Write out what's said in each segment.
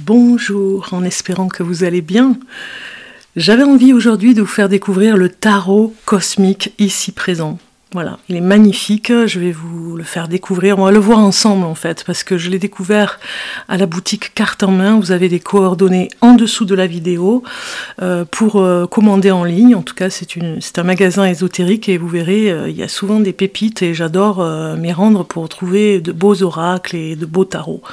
Bonjour, en espérant que vous allez bien. J'avais envie aujourd'hui de vous faire découvrir le tarot cosmique ici présent. Voilà, il est magnifique, je vais vous le faire découvrir, on va le voir ensemble en fait, parce que je l'ai découvert à la boutique Carte en main, vous avez des coordonnées en dessous de la vidéo pour commander en ligne, en tout cas c'est un magasin ésotérique et vous verrez, il y a souvent des pépites et j'adore m'y rendre pour trouver de beaux oracles et de beaux tarots.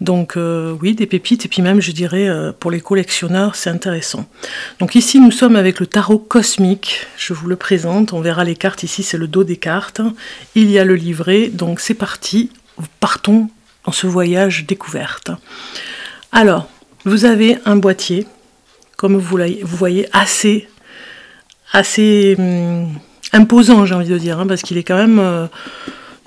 Donc oui, des pépites et puis même je dirais pour les collectionneurs c'est intéressant. Donc ici nous sommes avec le tarot cosmique, je vous le présente, on verra les cartes ici, c'est le dos des cartes, il y a le livret, donc c'est parti, partons dans ce voyage découverte. Alors, vous avez un boîtier, comme vous voyez, assez imposant, j'ai envie de dire, hein, parce qu'il est quand même,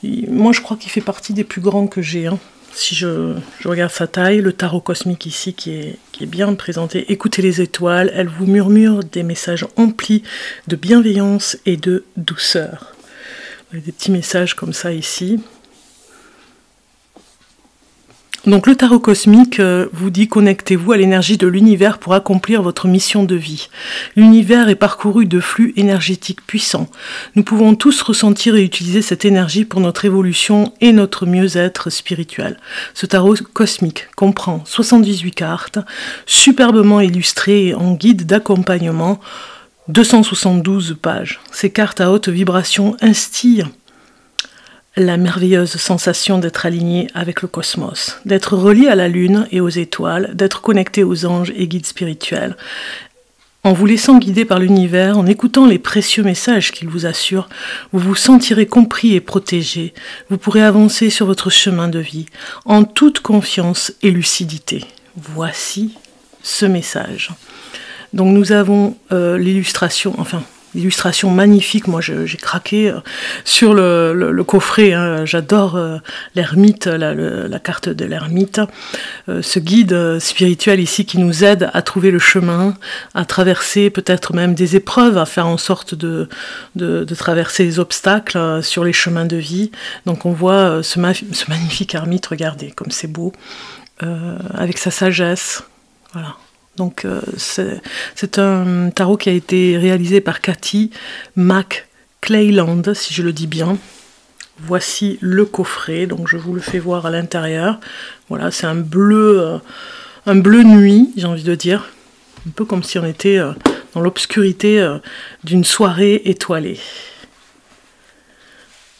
moi je crois qu'il fait partie des plus grands que j'ai, hein, si je regarde sa taille, le tarot cosmique ici qui est bien présenté. Écoutez les étoiles, elles vous murmurent des messages emplis de bienveillance et de douceur. Des petits messages comme ça ici. Donc le tarot cosmique vous dit connectez-vous à l'énergie de l'univers pour accomplir votre mission de vie. L'univers est parcouru de flux énergétiques puissants. Nous pouvons tous ressentir et utiliser cette énergie pour notre évolution et notre mieux-être spirituel. Ce tarot cosmique comprend 78 cartes, superbement illustrées en guide d'accompagnement, 272 pages. Ces cartes à haute vibration instillent la merveilleuse sensation d'être aligné avec le cosmos, d'être relié à la lune et aux étoiles, d'être connecté aux anges et guides spirituels. En vous laissant guider par l'univers, en écoutant les précieux messages qu'il vous assure, vous vous sentirez compris et protégé. Vous pourrez avancer sur votre chemin de vie en toute confiance et lucidité. Voici ce message. Donc nous avons l'illustration, enfin... Illustration magnifique, moi j'ai craqué sur le coffret, hein. J'adore l'ermite, la carte de l'ermite, ce guide spirituel ici qui nous aide à trouver le chemin, à traverser peut-être même des épreuves, à faire en sorte de traverser les obstacles sur les chemins de vie. Donc on voit ce magnifique ermite, regardez comme c'est beau, avec sa sagesse, voilà. Donc c'est un tarot qui a été réalisé par Cathy McClayland, si je le dis bien. Voici le coffret, donc je vous le fais voir à l'intérieur. Voilà, c'est un bleu nuit, j'ai envie de dire. Un peu comme si on était dans l'obscurité d'une soirée étoilée.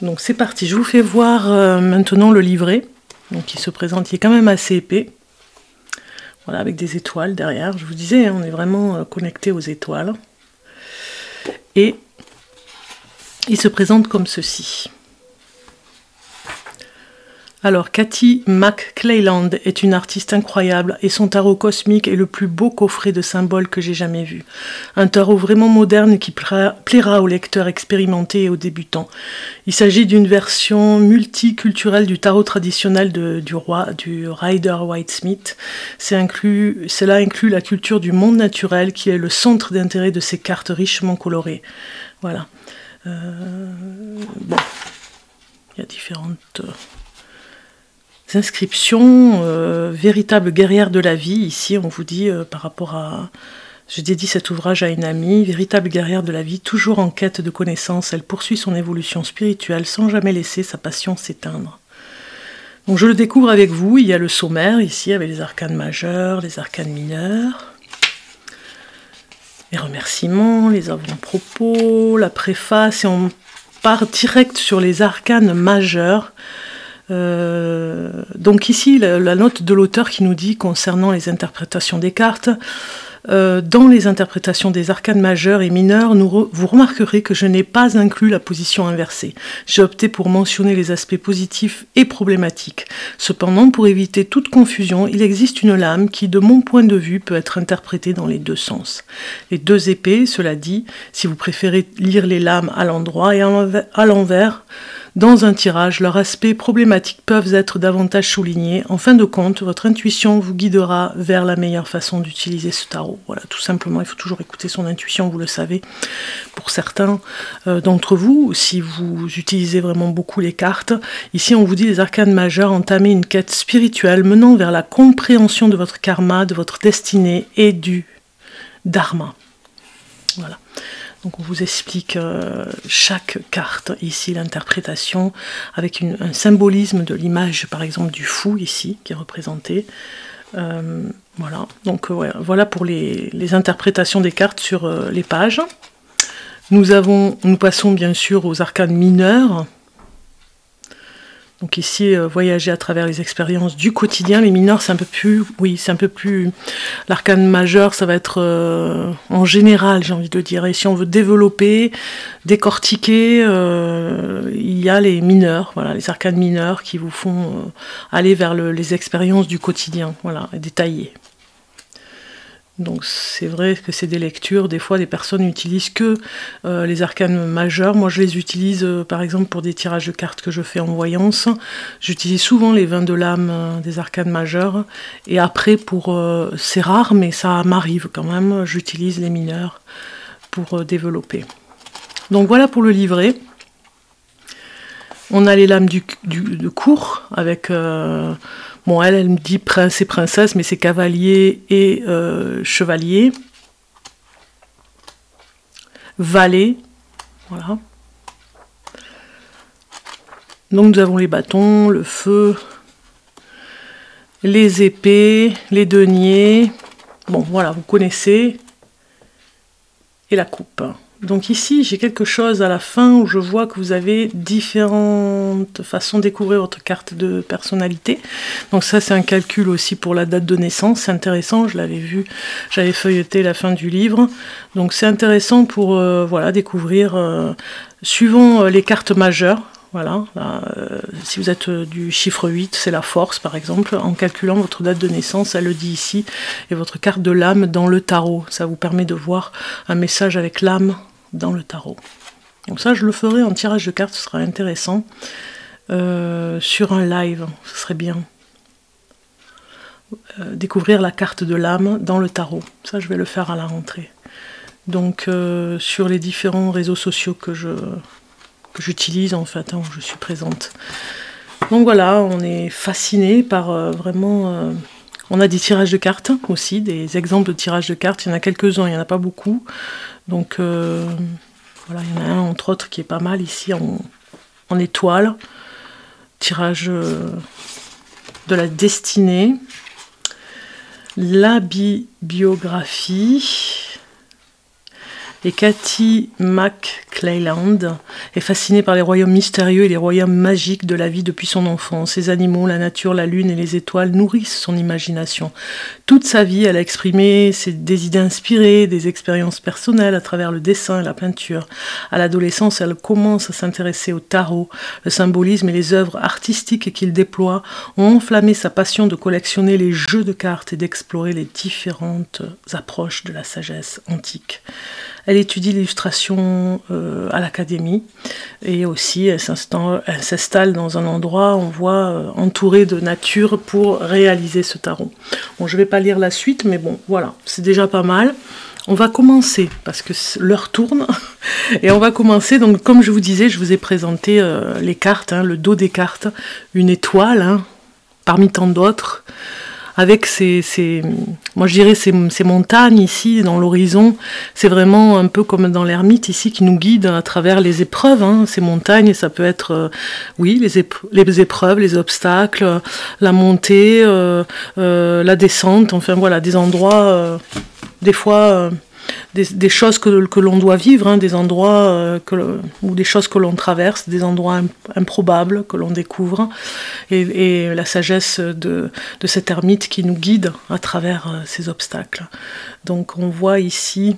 Donc c'est parti, je vous fais voir maintenant le livret. Donc il se présente, il est quand même assez épais. Voilà, avec des étoiles derrière. Je vous disais, on est vraiment connecté aux étoiles. Et il se présente comme ceci. Alors, Cathy McClayland est une artiste incroyable et son tarot cosmique est le plus beau coffret de symboles que j'ai jamais vu. Un tarot vraiment moderne qui plaira aux lecteurs expérimentés et aux débutants. Il s'agit d'une version multiculturelle du tarot traditionnel du Rider-Waite-Smith. Cela inclut la culture du monde naturel qui est le centre d'intérêt de ces cartes richement colorées. Voilà. Bon, il y a différentes... inscriptions, véritable guerrière de la vie, ici on vous dit par rapport à, je dédie cet ouvrage à une amie, véritable guerrière de la vie, toujours en quête de connaissances, elle poursuit son évolution spirituelle sans jamais laisser sa passion s'éteindre. Donc je le découvre avec vous, il y a le sommaire ici avec les arcanes majeurs, les arcanes mineurs, les remerciements, les avant-propos, la préface, et on part direct sur les arcanes majeurs. Donc ici la note de l'auteur qui nous dit concernant les interprétations des cartes, dans les interprétations des arcanes majeures et mineures, vous remarquerez que je n'ai pas inclus la position inversée. J'ai opté pour mentionner les aspects positifs et problématiques. Cependant, pour éviter toute confusion, il existe une lame qui, de mon point de vue, peut être interprétée dans les deux sens. Les deux épées, cela dit, si vous préférez lire les lames à l'endroit et à l'envers, Dans un tirage, leurs aspects problématiques peuvent être davantage soulignés. En fin de compte, votre intuition vous guidera vers la meilleure façon d'utiliser ce tarot. Voilà, tout simplement, il faut toujours écouter son intuition, vous le savez. Pour certains d'entre vous, si vous utilisez vraiment beaucoup les cartes, ici on vous dit les arcanes majeures, entamez une quête spirituelle menant vers la compréhension de votre karma, de votre destinée et du dharma. Voilà. Donc on vous explique chaque carte, ici l'interprétation, avec un symbolisme de l'image, par exemple, du fou, ici, qui est représenté. Voilà, donc voilà pour les interprétations des cartes sur les pages. Nous passons bien sûr aux arcanes mineurs. Donc ici, voyager à travers les expériences du quotidien. Les mineurs, c'est un peu plus... Oui, c'est un peu plus... L'arcane majeur, ça va être en général, j'ai envie de dire. Et si on veut développer, décortiquer, il y a les mineurs, voilà, les arcanes mineurs qui vous font aller vers les expériences du quotidien, voilà, détaillées. Donc c'est vrai que c'est des lectures, des fois des personnes n'utilisent que les arcanes majeurs. Moi je les utilise par exemple pour des tirages de cartes que je fais en voyance. J'utilise souvent les 20 de l'âme des arcanes majeurs. Et après pour, c'est rare mais ça m'arrive quand même, j'utilise les mineurs pour développer. Donc voilà pour le livret. On a les lames de cour avec... Bon, elle me dit prince et princesse, mais c'est cavalier et chevalier. Valet, voilà. Donc nous avons les bâtons, le feu, les épées, les deniers. Bon, voilà, vous connaissez. Et la coupe. Donc ici, j'ai quelque chose à la fin où je vois que vous avez différentes façons de découvrir votre carte de personnalité. Donc ça, c'est un calcul aussi pour la date de naissance. C'est intéressant, je l'avais vu, j'avais feuilleté la fin du livre. Donc c'est intéressant pour voilà, découvrir, suivant les cartes majeures. Voilà, là, si vous êtes du chiffre 8, c'est la force par exemple, en calculant votre date de naissance, elle le dit ici, et votre carte de l'âme dans le tarot. Ça vous permet de voir un message avec l'âme dans le tarot. Donc ça, je le ferai en tirage de cartes, ce sera intéressant, sur un live, ce serait bien. Découvrir la carte de l'âme dans le tarot, ça je vais le faire à la rentrée. Donc sur les différents réseaux sociaux que j'utilise en fait, hein, où je suis présente. Donc voilà, on est fasciné par vraiment... on a des tirages de cartes aussi, des exemples de tirages de cartes. Il y en a quelques-uns, il n'y en a pas beaucoup. Donc voilà, il y en a un entre autres qui est pas mal ici en étoile. Tirage de la destinée. La biographie... Et Cathy McClayland est fascinée par les royaumes mystérieux et les royaumes magiques de la vie depuis son enfance. Ces animaux, la nature, la lune et les étoiles nourrissent son imagination. Toute sa vie, elle a exprimé des idées inspirées, des expériences personnelles à travers le dessin et la peinture. À l'adolescence, elle commence à s'intéresser au tarot. Le symbolisme et les œuvres artistiques qu'il déploie ont enflammé sa passion de collectionner les jeux de cartes et d'explorer les différentes approches de la sagesse antique. Elle étudie l'illustration à l'académie et aussi elle s'installe dans un endroit, on voit, entouré de nature pour réaliser ce tarot. Bon, je ne vais pas lire la suite, mais bon, voilà, c'est déjà pas mal. On va commencer, parce que l'heure tourne, et on va commencer. Donc, comme je vous disais, je vous ai présenté les cartes, hein, le dos des cartes, une étoile, hein, parmi tant d'autres. Avec moi je dirais ces montagnes ici dans l'horizon, c'est vraiment un peu comme dans l'ermite ici qui nous guide à travers les épreuves, hein. Ces montagnes, ça peut être, oui, les épreuves, les obstacles, la montée, la descente, enfin voilà, des endroits, des fois, des choses que l'on doit vivre, hein, des endroits ou des choses que l'on traverse, des endroits improbables que l'on découvre, et la sagesse de cet ermite qui nous guide à travers ces obstacles. Donc on voit ici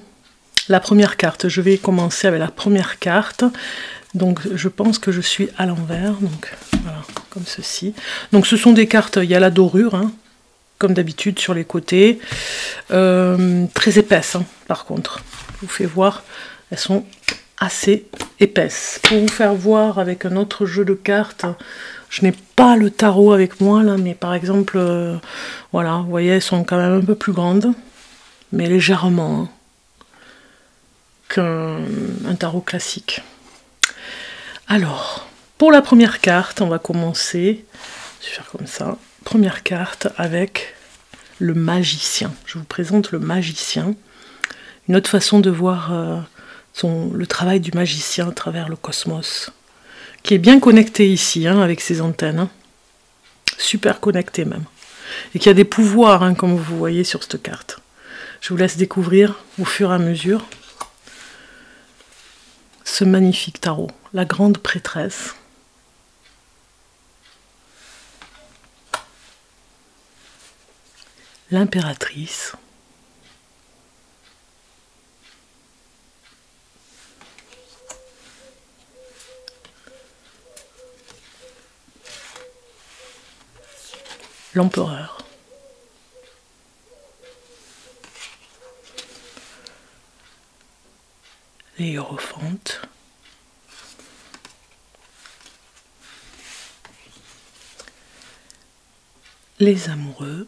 la première carte. Je vais commencer avec la première carte. Donc je pense que je suis à l'envers, donc voilà, comme ceci. Donc ce sont des cartes, il y a la dorure, hein, comme d'habitude sur les côtés, très épaisses, hein, par contre. Je vous fais voir, elles sont assez épaisse. Pour vous faire voir avec un autre jeu de cartes, je n'ai pas le tarot avec moi là, mais par exemple, voilà, vous voyez, elles sont quand même un peu plus grandes, mais légèrement hein, qu'un tarot classique. Alors, pour la première carte, on va commencer, je vais faire comme ça, première carte avec le magicien. Je vous présente le magicien, une autre façon de voir le travail du magicien à travers le cosmos, qui est bien connecté ici, hein, avec ses antennes, hein, super connecté même, et qui a des pouvoirs, hein, comme vous voyez sur cette carte. Je vous laisse découvrir au fur et à mesure ce magnifique tarot, la grande prêtresse. L'impératrice. L'empereur. Les hiérophantes. Les amoureux.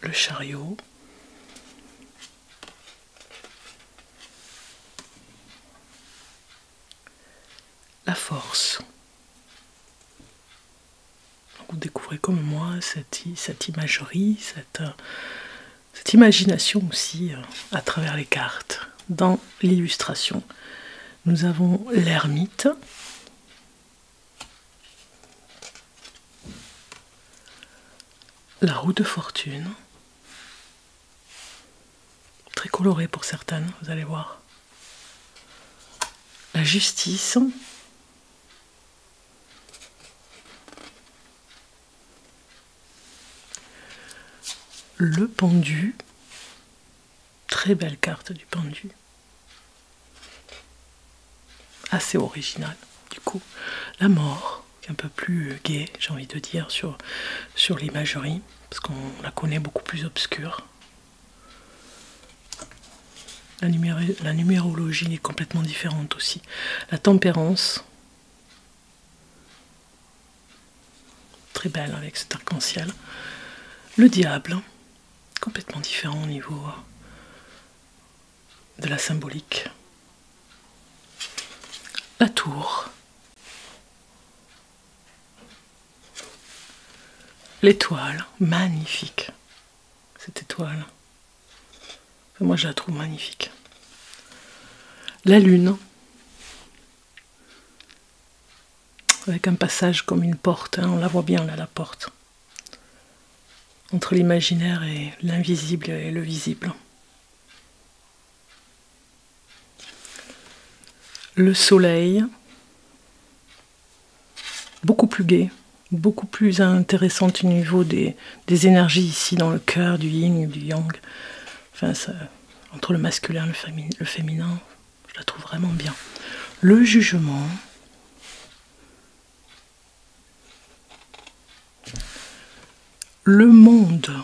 Le chariot. La force. Vous découvrez comme moi cette imagerie, cette imagination aussi à travers les cartes. Dans l'illustration, nous avons l'ermite, la roue de fortune, très colorée pour certaines, vous allez voir, la justice, le pendu, très belle carte du pendu, assez originale du coup, la mort, un peu plus gaie, j'ai envie de dire, sur l'imagerie, parce qu'on la connaît beaucoup plus obscure. La numérologie est complètement différente aussi, la tempérance, très belle avec cet arc-en-ciel, le diable, complètement différent au niveau de la symbolique, la tour, l'étoile, magnifique cette étoile, enfin, moi je la trouve magnifique, la lune, avec un passage comme une porte, hein, on la voit bien là, la porte, entre l'imaginaire et l'invisible et le visible. Le soleil, beaucoup plus gai, beaucoup plus intéressante au niveau des énergies ici dans le cœur, du yin, du yang, enfin, ça, entre le masculin et le féminin, je la trouve vraiment bien. Le jugement, le monde,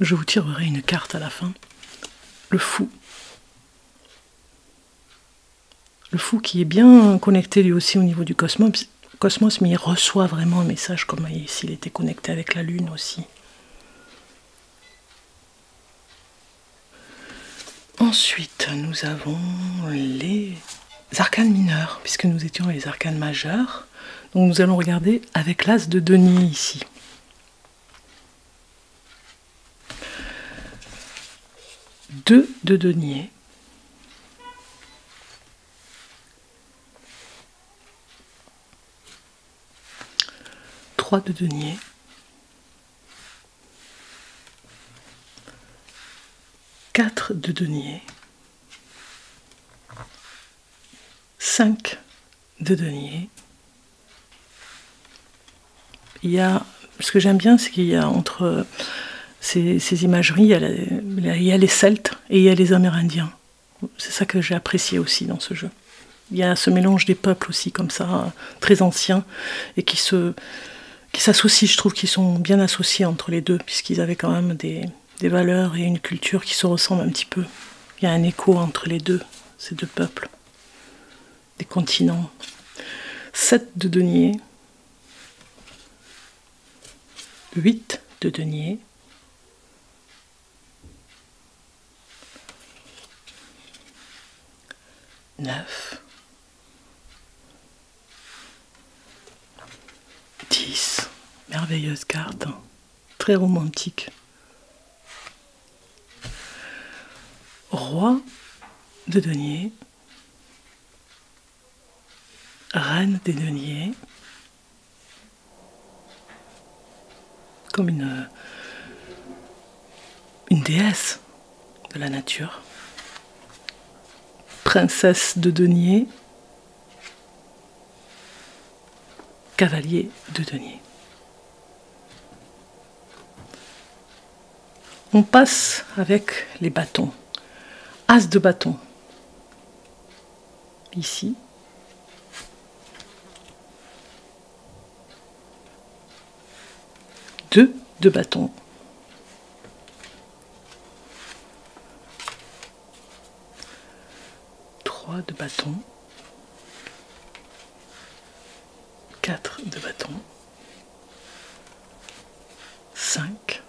je vous tirerai une carte à la fin, le fou. Le fou qui est bien connecté lui aussi au niveau du cosmos, mais il reçoit vraiment un message comme s'il était connecté avec la lune aussi. Ensuite, nous avons les arcanes mineurs, puisque nous étions les arcanes majeurs. Donc nous allons regarder avec l'as de denier ici. Deux de denier. De denier, quatre de denier, cinq de denier. Il y a, ce que j'aime bien, c'est qu'il y a entre ces imageries, il y a les Celtes et il y a les Amérindiens. C'est ça que j'ai apprécié aussi dans ce jeu. Il y a ce mélange des peuples aussi, comme ça, très anciens, et qui s'associent, je trouve qu'ils sont bien associés entre les deux, puisqu'ils avaient quand même des valeurs et une culture qui se ressemblent un petit peu. Il y a un écho entre les deux, ces deux peuples, des continents. 7 de denier, 8 de denier, 9, 10, merveilleuse carte, très romantique. Roi de denier, reine des deniers, comme une déesse de la nature. Princesse de denier, cavalier de denier. On passe avec les bâtons. As de bâton, ici. Deux de bâton. Trois de bâton. Quatre de bâton. Cinq.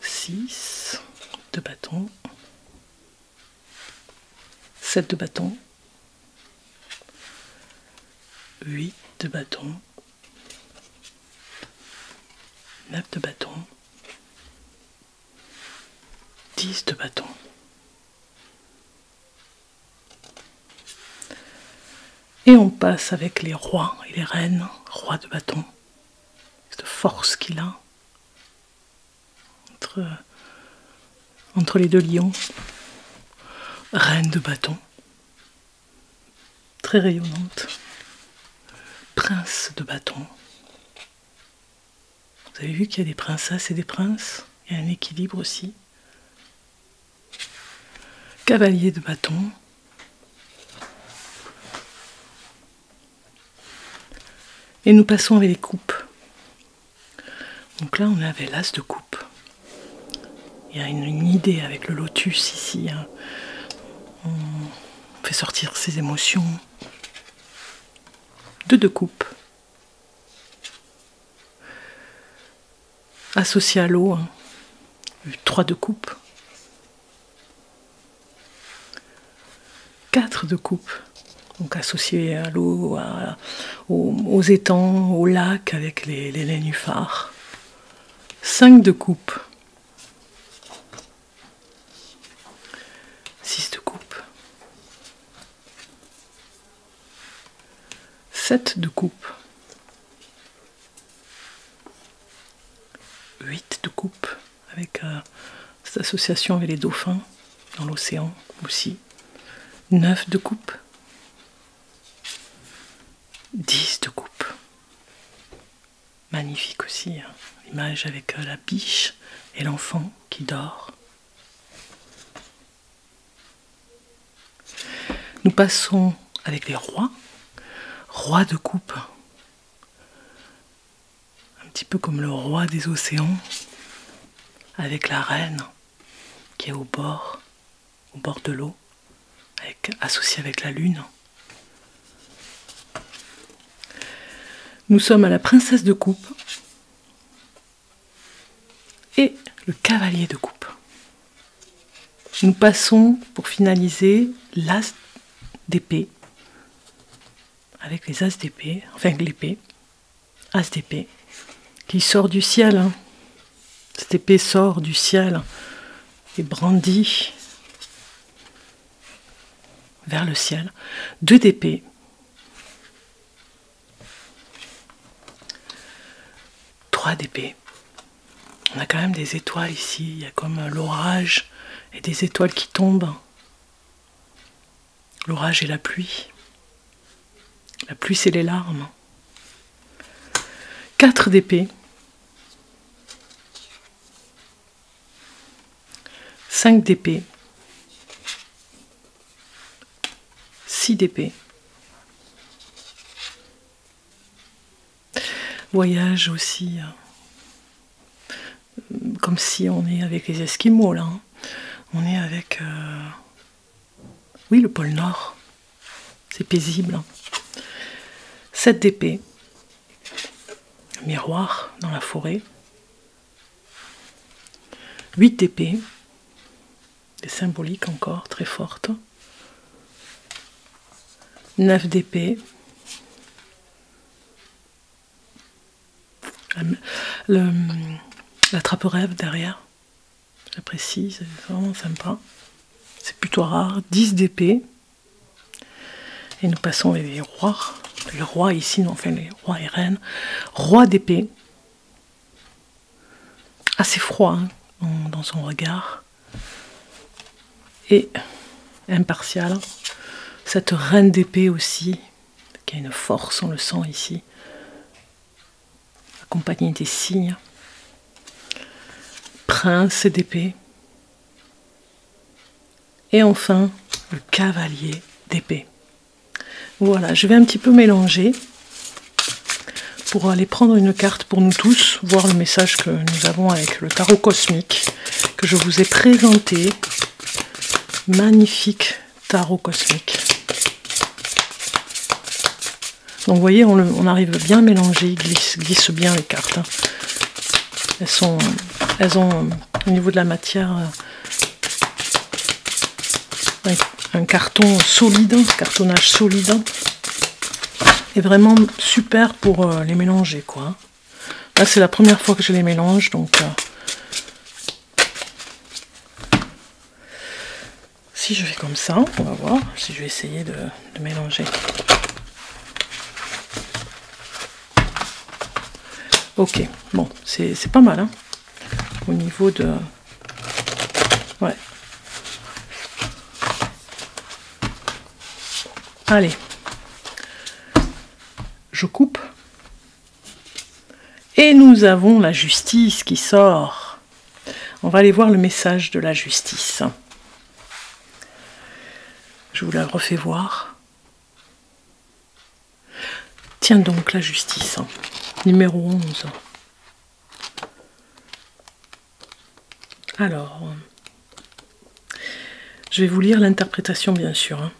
6 de bâton, 7 de bâton, 8 de bâton, 9 de bâton, 10 de bâton. Et on passe avec les rois et les reines, roi de bâton, cette force qu'il a. Entre les deux lions, reine de bâton, très rayonnante, prince de bâton. Vous avez vu qu'il y a des princesses et des princes, il y a un équilibre aussi. Cavalier de bâton, et nous passons avec les coupes. Donc là on avait l'as de coupe. Il y a une idée avec le lotus ici. On fait sortir ses émotions. Deux coupes. Associé à l'eau. Trois de coupe. Quatre de coupe. Donc associé à l'eau, aux étangs, aux lacs avec les nénuphars. 5 de coupe. 6 de coupe, 7 de coupe, 8 de coupe, avec cette association avec les dauphins dans l'océan aussi, 9 de coupe, 10 de coupe, magnifique aussi, hein, l'image avec la biche et l'enfant qui dort. Nous passons avec les rois, roi de coupe, un petit peu comme le roi des océans, avec la reine qui est au bord de l'eau, associée avec la lune. Nous sommes à la princesse de coupe et le cavalier de coupe. Nous passons, pour finaliser, l'as d'épée, avec les as d'épée, enfin l'épée, as d'épée, qui sort du ciel. Hein. Cette épée sort du ciel et brandit vers le ciel. 2 d'épée. 3 d'épée. On a quand même des étoiles ici, il y a comme l'orage et des étoiles qui tombent. L'orage et la pluie. La pluie, c'est les larmes. 4 d'épée. 5 d'épée. 6 d'épée. Voyage aussi, comme si on est avec les Esquimaux là, hein. On est avec, oui, le pôle Nord, c'est paisible. 7 d'épée, miroir dans la forêt, 8 d'épée, des symboliques encore très fortes, 9 d'épée, l'attrape-rêve derrière, je la précise, c'est vraiment sympa, c'est plutôt rare, 10 d'épée, et nous passons avec les rois, le roi ici, enfin les rois et reines, roi d'épée, assez froid hein, dans son regard, et impartial, cette reine d'épée aussi, qui a une force, on le sent ici, accompagnée des signes, prince d'épée, et enfin le cavalier d'épée. Voilà, je vais un petit peu mélanger pour aller prendre une carte pour nous tous, voir le message que nous avons avec le tarot cosmique que je vous ai présenté. Magnifique tarot cosmique. Donc vous voyez, on arrive bien à mélanger, ils glissent bien les cartes. Hein. Elles ont au niveau de la matière un carton solide, cartonnage solide, et vraiment super pour les mélanger quoi. Là c'est la première fois que je les mélange, donc si je fais comme ça, on va voir si je vais essayer de mélanger. Ok, bon, c'est pas mal hein, au niveau de... Ouais. Allez, je coupe. Et nous avons la justice qui sort. On va aller voir le message de la justice. Je vous la refais voir. Tiens donc, la justice. Numéro 11. Alors, je vais vous lire l'interprétation, bien sûr.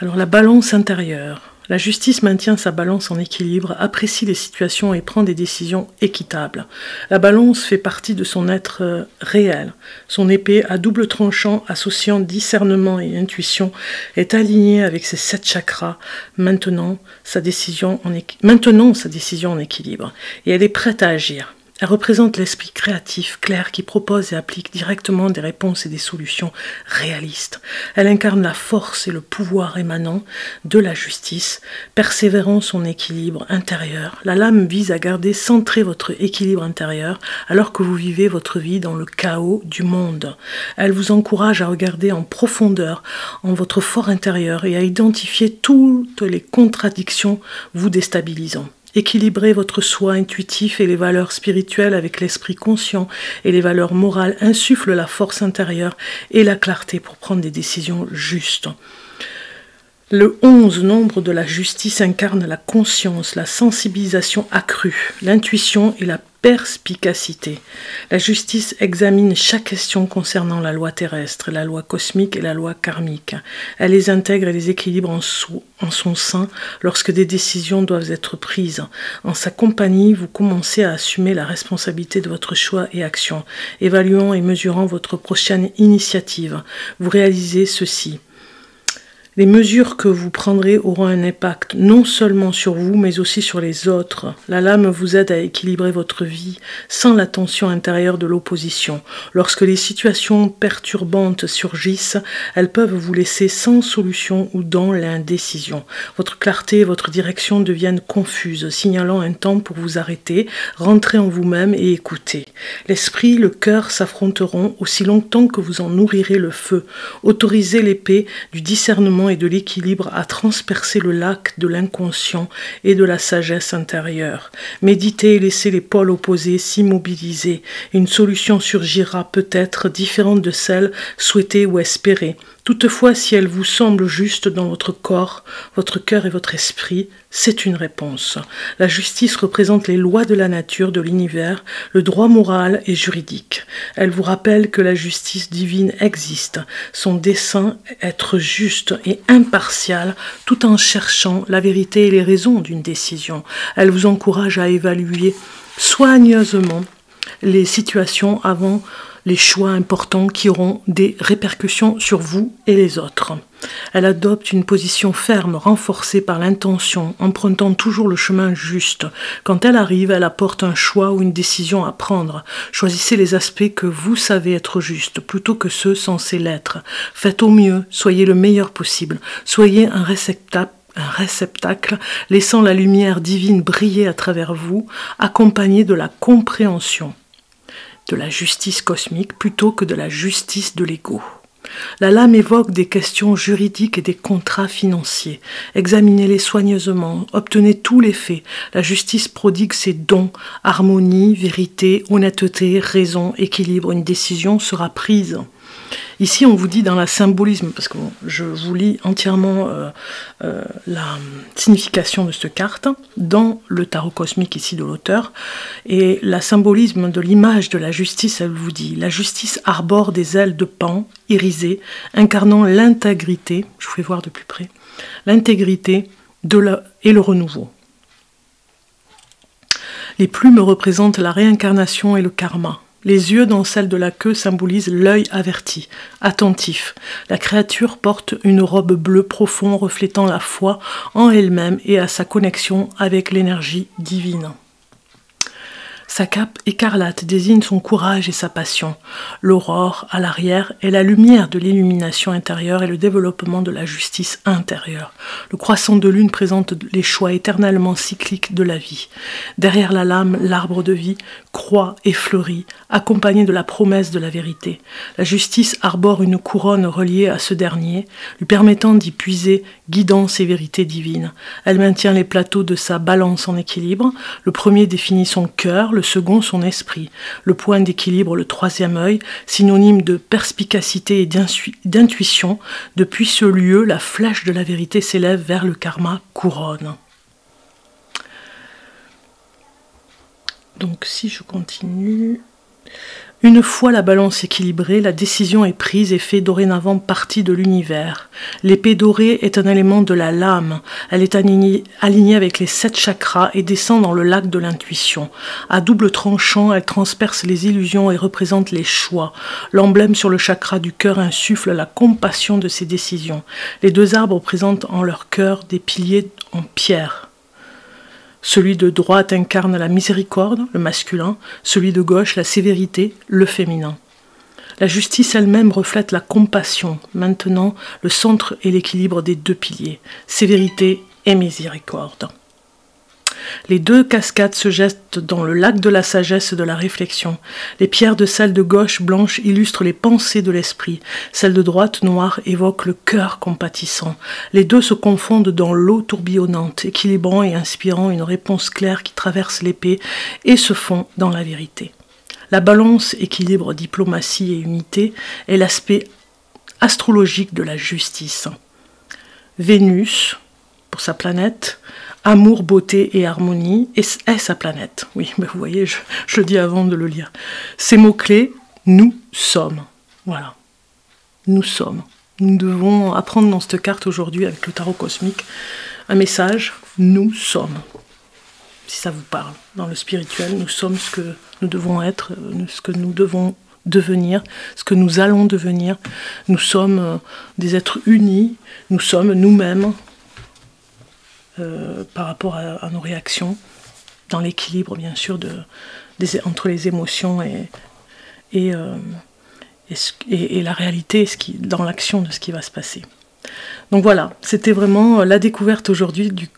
Alors, la balance intérieure. La justice maintient sa balance en équilibre, apprécie les situations et prend des décisions équitables. La balance fait partie de son être réel. Son épée à double tranchant, associant discernement et intuition, est alignée avec ses 7 chakras, maintenant sa décision en équilibre. Et elle est prête à agir. Elle représente l'esprit créatif, clair, qui propose et applique directement des réponses et des solutions réalistes. Elle incarne la force et le pouvoir émanant de la justice, persévérant son équilibre intérieur. La lame vise à garder centré votre équilibre intérieur alors que vous vivez votre vie dans le chaos du monde. Elle vous encourage à regarder en profondeur en votre fort intérieur et à identifier toutes les contradictions vous déstabilisant. Équilibrez votre soi intuitif et les valeurs spirituelles avec l'esprit conscient et les valeurs morales insufflent la force intérieure et la clarté pour prendre des décisions justes. Le 11, nombre de la justice, incarne la conscience, la sensibilisation accrue, l'intuition et la perspicacité. La justice examine chaque question concernant la loi terrestre, la loi cosmique et la loi karmique. Elle les intègre et les équilibre en son sein lorsque des décisions doivent être prises. En sa compagnie, vous commencez à assumer la responsabilité de votre choix et action, évaluant et mesurant votre prochaine initiative. Vous réalisez ceci. Les mesures que vous prendrez auront un impact non seulement sur vous, mais aussi sur les autres. La lame vous aide à équilibrer votre vie sans la tension intérieure de l'opposition. Lorsque les situations perturbantes surgissent, elles peuvent vous laisser sans solution ou dans l'indécision. Votre clarté et votre direction deviennent confuses, signalant un temps pour vous arrêter, rentrer en vous-même et écouter. L'esprit, le cœur s'affronteront aussi longtemps que vous en nourrirez le feu. Autorisez l'épée du discernement et de l'équilibre à transpercer le lac de l'inconscient et de la sagesse intérieure. Méditez et laissez les pôles opposés s'immobiliser. Une solution surgira peut-être différente de celle souhaitée ou espérée. Toutefois, si elle vous semble juste dans votre corps, votre cœur et votre esprit, c'est une réponse. La justice représente les lois de la nature, de l'univers, le droit moral et juridique. Elle vous rappelle que la justice divine existe, son dessein être juste et impartial tout en cherchant la vérité et les raisons d'une décision. Elle vous encourage à évaluer soigneusement les situations avant les choix importants qui auront des répercussions sur vous et les autres. Elle adopte une position ferme, renforcée par l'intention, empruntant toujours le chemin juste. Quand elle arrive, elle apporte un choix ou une décision à prendre. Choisissez les aspects que vous savez être justes, plutôt que ceux censés l'être. Faites au mieux, soyez le meilleur possible, soyez un réceptacle. Laissant la lumière divine briller à travers vous, accompagnée de la compréhension de la justice cosmique plutôt que de la justice de l'ego. La lame évoque des questions juridiques et des contrats financiers. Examinez-les soigneusement, obtenez tous les faits. La justice prodigue ses dons, harmonie, vérité, honnêteté, raison, équilibre. Une décision sera prise. Ici, on vous dit dans la symbolisme, parce que je vous lis entièrement la signification de cette carte, dans le tarot cosmique ici de l'auteur, et la symbolisme de l'image de la justice, elle vous dit « La justice arbore des ailes de paon irisées, incarnant l'intégrité, je vous fais voir de plus près, l'intégrité et le renouveau. » Les plumes représentent la réincarnation et le karma. Les yeux dans celle de la queue symbolisent l'œil averti, attentif. La créature porte une robe bleue profonde reflétant la foi en elle-même et à sa connexion avec l'énergie divine. Sa cape écarlate désigne son courage et sa passion. L'aurore à l'arrière est la lumière de l'illumination intérieure et le développement de la justice intérieure. Le croissant de lune présente les choix éternellement cycliques de la vie. Derrière la lame, l'arbre de vie croît et fleurit, accompagné de la promesse de la vérité. La justice arbore une couronne reliée à ce dernier, lui permettant d'y puiser guidance et vérité divine. Elle maintient les plateaux de sa balance en équilibre. Le premier définit son cœur, le second son esprit. Le point d'équilibre, le troisième œil, synonyme de perspicacité et d'intuition. Depuis ce lieu, la flèche de la vérité s'élève vers le karma couronne. Donc si je continue... Une fois la balance équilibrée, la décision est prise et fait dorénavant partie de l'univers. L'épée dorée est un élément de la lame. Elle est alignée avec les 7 chakras et descend dans le lac de l'intuition. À double tranchant, elle transperce les illusions et représente les choix. L'emblème sur le chakra du cœur insuffle la compassion de ses décisions. Les deux arbres présentent en leur cœur des piliers en pierre. Celui de droite incarne la miséricorde, le masculin, celui de gauche la sévérité, le féminin. La justice elle-même reflète la compassion, maintenant le centre et l'équilibre des deux piliers, sévérité et miséricorde. Les deux cascades se jettent dans le lac de la sagesse et de la réflexion. Les pierres de celle de gauche blanche illustrent les pensées de l'esprit. Celle de droite noire évoque le cœur compatissant. Les deux se confondent dans l'eau tourbillonnante, équilibrant et inspirant une réponse claire qui traverse l'épée et se fond dans la vérité. La balance, équilibre, diplomatie et unité est l'aspect astrologique de la justice. Vénus, pour sa planète, amour, beauté et harmonie est sa planète. Oui, mais vous voyez, je le dis avant de le lire. Ces mots-clés, nous sommes. Voilà. Nous sommes. Nous devons apprendre dans cette carte aujourd'hui, avec le tarot cosmique, un message, nous sommes. Si ça vous parle, dans le spirituel, nous sommes ce que nous devons être, ce que nous devons devenir, ce que nous allons devenir. Nous sommes des êtres unis, nous sommes nous-mêmes. Par rapport à nos réactions, dans l'équilibre bien sûr entre les émotions et la réalité, dans l'action de ce qui va se passer. Donc voilà, c'était vraiment la découverte aujourd'hui du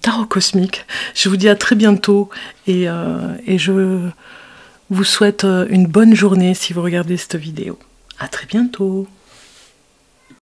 tarot cosmique. Je vous dis à très bientôt et je vous souhaite une bonne journée si vous regardez cette vidéo. À très bientôt.